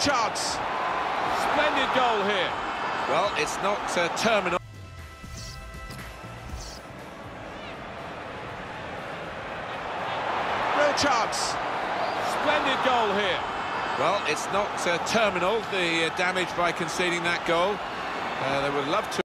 chance. Splendid goal here. Well, it's not terminal. Real chance. Splendid goal here. Well, it's not terminal, the damage by conceding that goal. They would love to.